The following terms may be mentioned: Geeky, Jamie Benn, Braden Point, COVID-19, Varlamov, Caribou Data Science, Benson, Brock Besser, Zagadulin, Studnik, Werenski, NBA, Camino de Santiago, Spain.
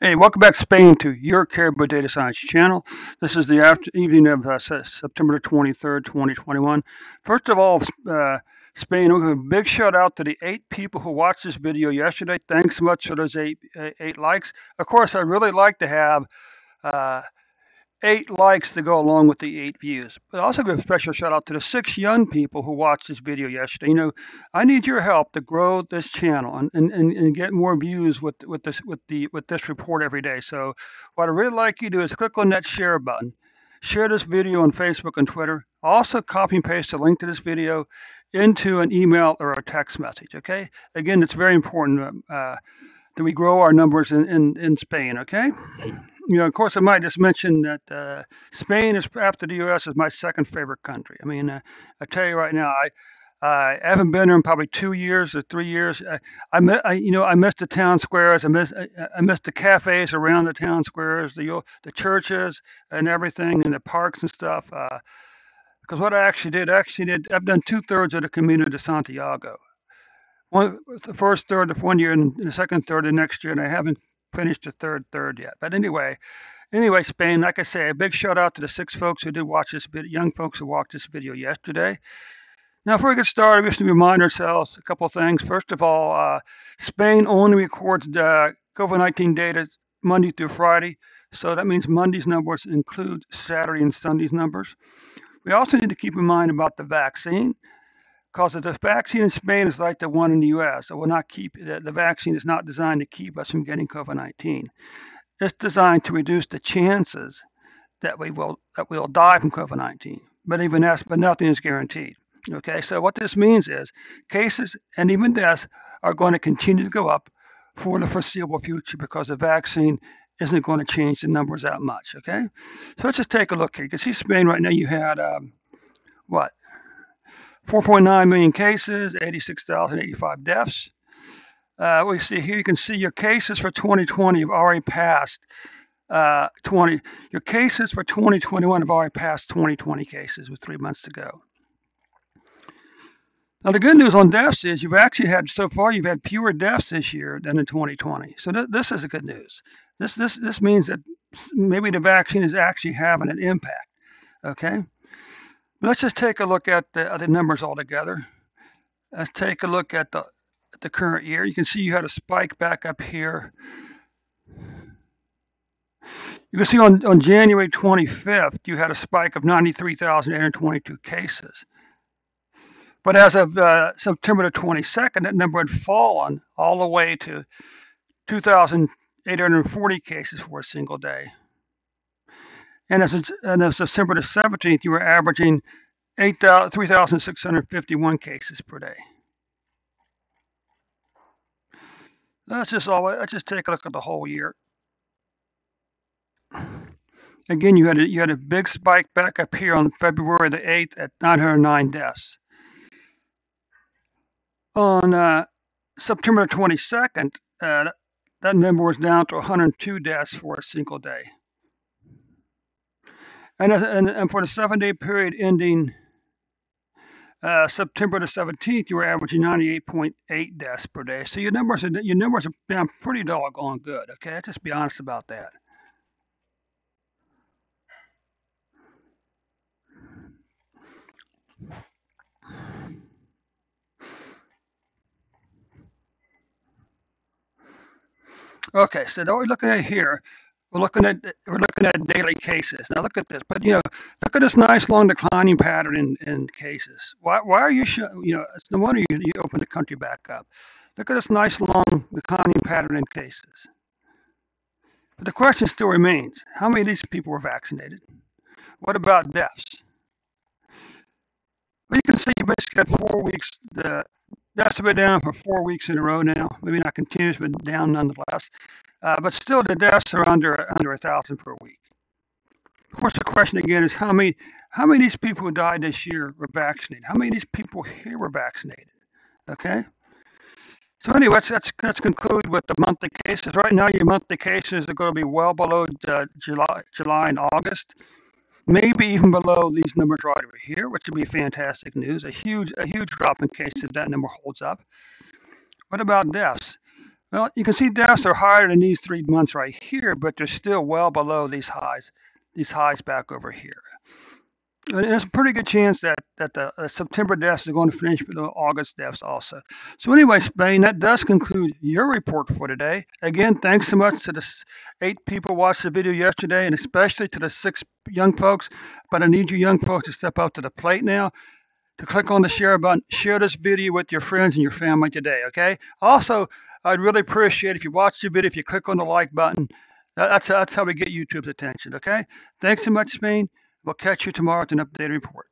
Hey, welcome back, Spain, to your Caribou Data Science channel. This is the evening of September 23rd, 2021. First of all, Spain, we're going to give a big shout out to the 8 people who watched this video yesterday. Thanks so much for those eight likes. Of course, I'd really like to have 8 likes to go along with the 8 views. But also give a special shout out to the 6 young people who watched this video yesterday. You know, I need your help to grow this channel and get more views with this report every day. So what I really like you to do is click on that share button. Share this video on Facebook and Twitter. Also copy and paste the link to this video into an email or a text message. Okay. Again, it's very important that we grow our numbers in Spain. Okay. You know, of course, I might just mention that Spain is, after the U.S., is my second favorite country. I mean, I tell you right now, I haven't been there in probably 2 years or 3 years. I miss the town squares. I miss the cafes around the town squares, the churches and everything, and the parks and stuff. Because what I actually did, I've done 2/3 of the Camino de Santiago. The first third of one year and the second third of next year, and I haven't finished the third yet. But anyway, Spain, like I say, a big shout out to the 6 folks who did watch this video, young folks who watched this video yesterday. Now, before we get started, we just need to remind ourselves a couple of things. First of all, Spain only records the COVID-19 data Monday through Friday. So that means Monday's numbers include Saturday and Sunday's numbers. We also need to keep in mind about the vaccine, because if the vaccine in Spain is like the one in the U.S., it will not keep, the vaccine is not designed to keep us from getting COVID-19. It's designed to reduce the chances that we will die from COVID-19. But even that's, but nothing is guaranteed. Okay, so what this means is cases and even deaths are going to continue to go up for the foreseeable future because the vaccine isn't going to change the numbers that much. Okay, so let's just take a look here. You can see Spain right now. You had 4.9 million cases, 86,085 deaths. We see here, you can see your cases for 2020 have already passed your cases for 2021 have already passed 2020 cases with 3 months to go. Now, the good news on deaths is you've actually had, so far, you've had fewer deaths this year than in 2020. So this is the good news. This means that maybe the vaccine is actually having an impact, okay? Let's just take a look at the numbers altogether. Let's take a look at the current year. You can see you had a spike back up here. You can see on January 25th, you had a spike of 93,822 cases. But as of September the 22nd, that number had fallen all the way to 2,840 cases for a single day. And as of December the 17th, you were averaging 3,651 cases per day. Let's just take a look at the whole year. Again, you had a big spike back up here on February the 8th at 909 deaths. On September the 22nd, that number was down to 102 deaths for a single day. And for the 7-day period ending September the 17th, you were averaging 98.8 deaths per day. So your numbers are down pretty doggone good. Okay, let's just be honest about that. Okay, so what we're looking at here. We're looking at daily cases. Now look at this, but you know, look at this nice long declining pattern in cases. Why are you it's no wonder you open the country back up. Look at this nice long declining pattern in cases. But the question still remains: how many of these people were vaccinated? What about deaths? Well, you can see you basically got 4 weeks. The deaths have been down for 4 weeks in a row now. Maybe not continuous, but down nonetheless. But still, the deaths are under 1,000 per week. Of course, the question again is how many of these people who died this year were vaccinated? How many of these people here were vaccinated? Okay. So anyway, let's conclude with the monthly cases. Right now, your monthly cases are going to be well below July and August, maybe even below these numbers right over here, which would be fantastic news. A huge drop in cases if that number holds up. What about deaths? Well, you can see deaths are higher than these 3 months right here, but they're still well below these highs back over here. And there's a pretty good chance that the September deaths are going to finish with the August deaths also. So anyway, Spain, that does conclude your report for today. Again, thanks so much to the 8 people who watched the video yesterday, and especially to the 6 young folks. But I need you young folks to step up to the plate now, to click on the share button, share this video with your friends and your family today, okay? Also, I'd really appreciate if you watch the video, if you click on the like button. That's how we get YouTube's attention, okay? Thanks so much, Spain. We'll catch you tomorrow with an updated report.